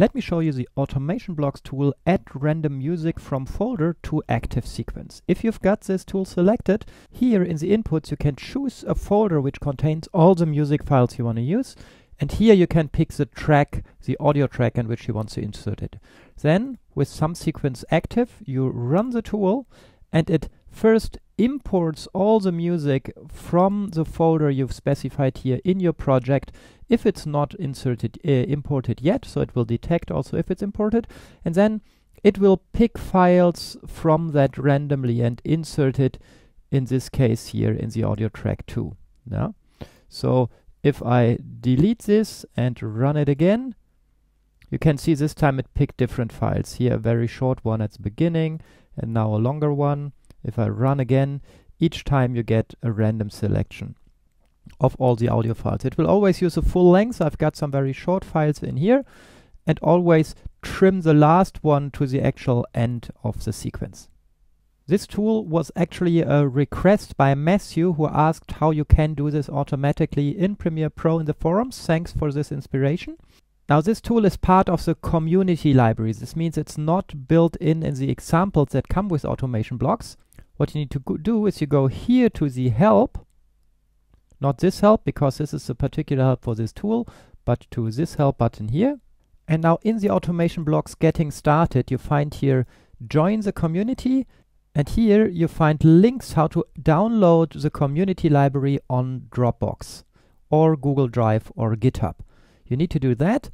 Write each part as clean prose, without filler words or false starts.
Let me show you the Automation Blocks tool, add random music from folder to active sequence. If you've got this tool selected, here in the inputs you can choose a folder which contains all the music files you want to use, and here you can pick the track, the audio track in which you want to insert it. Then, with some sequence active, you run the tool and it first imports all the music from the folder you've specified here in your project if it's not imported yet, so it will detect also if it's imported, and then it will pick files from that randomly and insert it, in this case here, in the audio track 2. Now, so if I delete this and run it again, you can see this time it picked different files. Here a very short one at the beginning and now a longer one. If I run again, each time you get a random selection of all the audio files. It will always use a full length. I've got some very short files in here, and always trim the last one to the actual end of the sequence. This tool was actually a request by Matthew, who asked how you can do this automatically in Premiere Pro in the forums. Thanks for this inspiration. Now this tool is part of the community library. This means it's not built in the examples that come with Automation Blocks. What you need to do is you go here to the help, not this help because this is a particular help for this tool, but to this help button here. And now in the Automation Blocks Getting Started, you find here Join the Community, and here you find links how to download the community library on Dropbox or Google Drive or GitHub. You need to do that,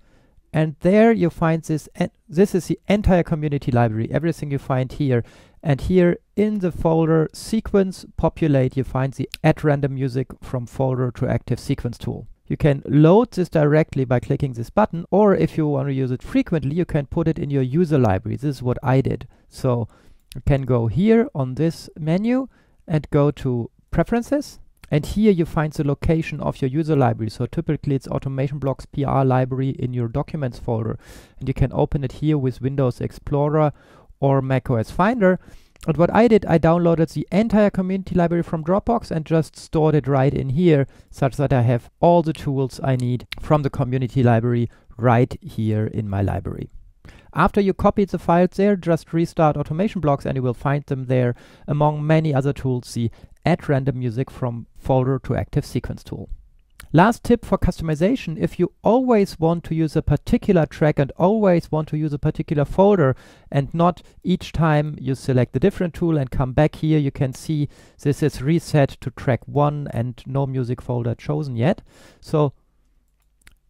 and there you find this. This is the entire community library, everything you find here. And here in the folder sequence populate, you find the add random music from folder to active sequence tool. You can load this directly by clicking this button, or if you want to use it frequently, you can put it in your user library. This is what I did. So you can go here on this menu and go to Preferences. And here you find the location of your user library. So typically it's Automation Blocks PR library in your Documents folder. And you can open it here with Windows Explorer or Mac OS Finder. And what I did, I downloaded the entire community library from Dropbox and just stored it right in here, such that I have all the tools I need from the community library right here in my library. After you copied the files there, just restart Automation Blocks and you will find them there among many other tools, the Add Random Music from Folder to Active Sequence tool. Last tip for customization, if you always want to use a particular track and always want to use a particular folder and not each time you select a different tool and come back here, you can see this is reset to track 1 and no music folder chosen yet. So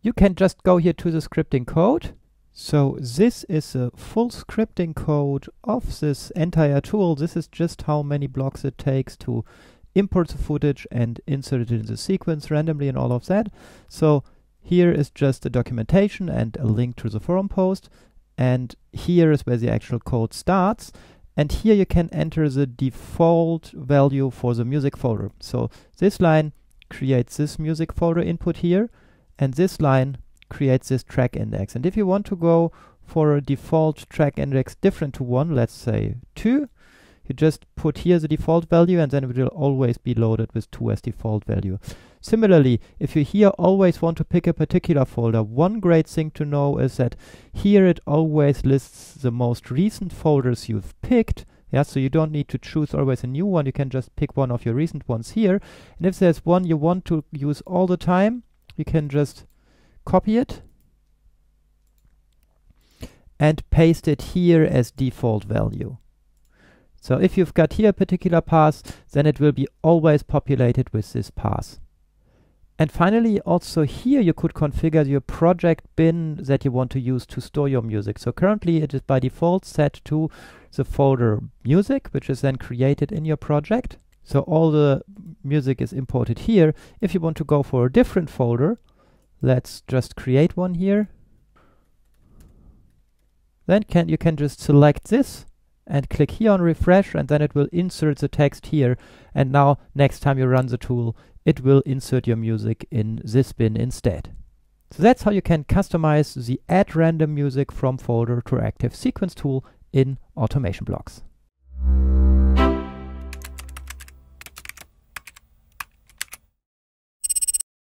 you can just go here to the scripting code. So this is a full scripting code of this entire tool. This is just how many blocks it takes to import the footage and insert it in the sequence randomly and all of that. So here is just the documentation and a link to the forum post. And here is where the actual code starts. And here you can enter the default value for the music folder. So this line creates this music folder input here, and this line creates this track index. And if you want to go for a default track index different to 1, let's say 2, you just put here the default value and then it will always be loaded with 2 as default value. Similarly, if you here always want to pick a particular folder, one great thing to know is that here it always lists the most recent folders you've picked. Yeah, so you don't need to choose always a new one, you can just pick one of your recent ones here. And if there's one you want to use all the time, you can just copy it and paste it here as default value. So if you've got here a particular path, then it will be always populated with this path. And finally, also here you could configure your project bin that you want to use to store your music. So currently it is by default set to the folder music, which is then created in your project. So all the music is imported here. If you want to go for a different folder, let's just create one here. Then you can just select this and click here on refresh, and then it will insert the text here. And now next time you run the tool, it will insert your music in this bin instead. So that's how you can customize the Add Random Music from Folder to Active Sequence tool in Automation Blocks.